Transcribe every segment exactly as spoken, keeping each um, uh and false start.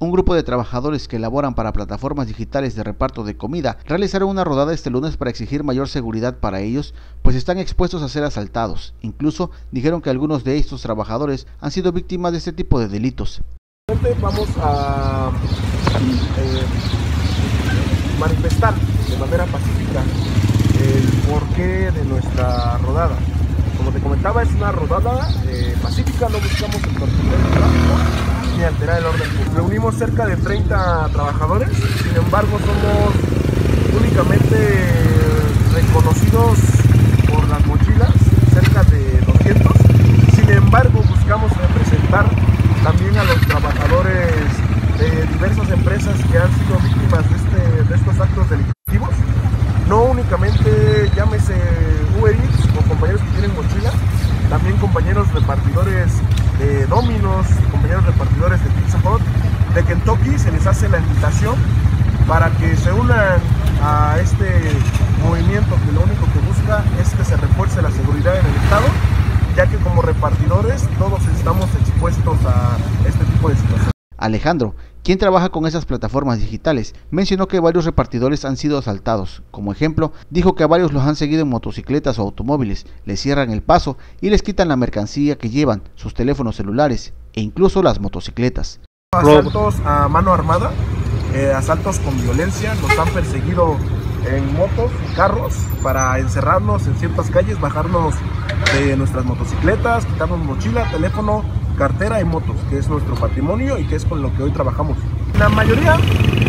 Un grupo de trabajadores que elaboran para plataformas digitales de reparto de comida realizaron una rodada este lunes para exigir mayor seguridad para ellos, pues están expuestos a ser asaltados. Incluso dijeron que algunos de estos trabajadores han sido víctimas de este tipo de delitos. Vamos a eh, manifestar de manera pacífica el porqué de nuestra rodada. Como te comentaba, es una rodada eh, pacífica, no buscamos el partido ni alterar el orden público. Reunimos cerca de treinta trabajadores, sin embargo somos únicamente reconocidos por las mochilas, cerca de doscientos. Sin embargo, buscamos representar también a los trabajadores de diversas empresas que han sido víctimas de, este, de estos actos delictivos. No únicamente llámese Uber Eats o compañeros que tienen mochilas, también compañeros repartidores de Dominos, compañeros repartidores de Pizza Hut, de Kentucky, se les hace la invitación para que se unan a este movimiento que lo único que busca es que se refuerce la seguridad en el estado, ya que como repartidores todos estamos expuestos a este tipo de situaciones. Alejandro, quien trabaja con esas plataformas digitales, mencionó que varios repartidores han sido asaltados. Como ejemplo, dijo que a varios los han seguido en motocicletas o automóviles, les cierran el paso y les quitan la mercancía que llevan, sus teléfonos celulares e incluso las motocicletas. Asaltos a mano armada, eh, asaltos con violencia, nos han perseguido en motos, carros, para encerrarnos en ciertas calles, bajarnos de nuestras motocicletas, quitarnos mochila, teléfono, cartera y motos, que es nuestro patrimonio y que es con lo que hoy trabajamos. La mayoría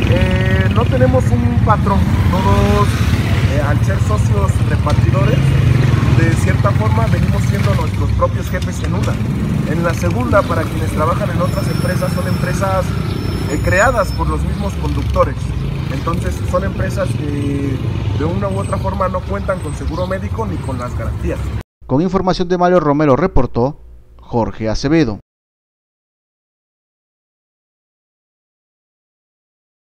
eh, no tenemos un patrón, todos eh, al ser socios repartidores, de cierta forma venimos siendo nuestros propios jefes en una. En la segunda, para quienes trabajan en otras empresas, son empresas eh, creadas por los mismos conductores. Entonces son empresas que de una u otra forma no cuentan con seguro médico ni con las garantías. Con información de Mario Romero, reportó Jorge Acevedo.